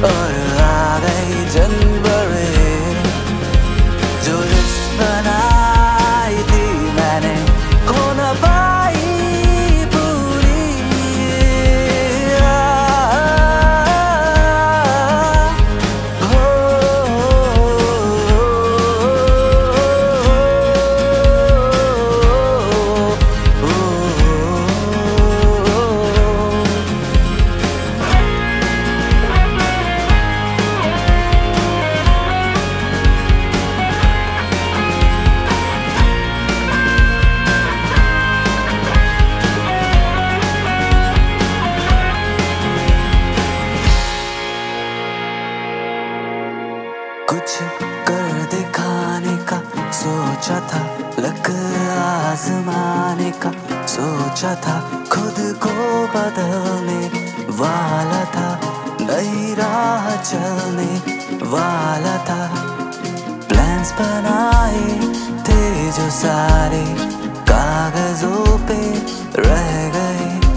Or are they done buried? Do this banai di mane kona bai कुछ कर दिखाने का सोचा था, लक आजमाने का सोचा था, खुद को बदलने वाला था, नई राह चलने वाला था। प्लान्स बनाए थे जो सारे कागजों पे रह गए।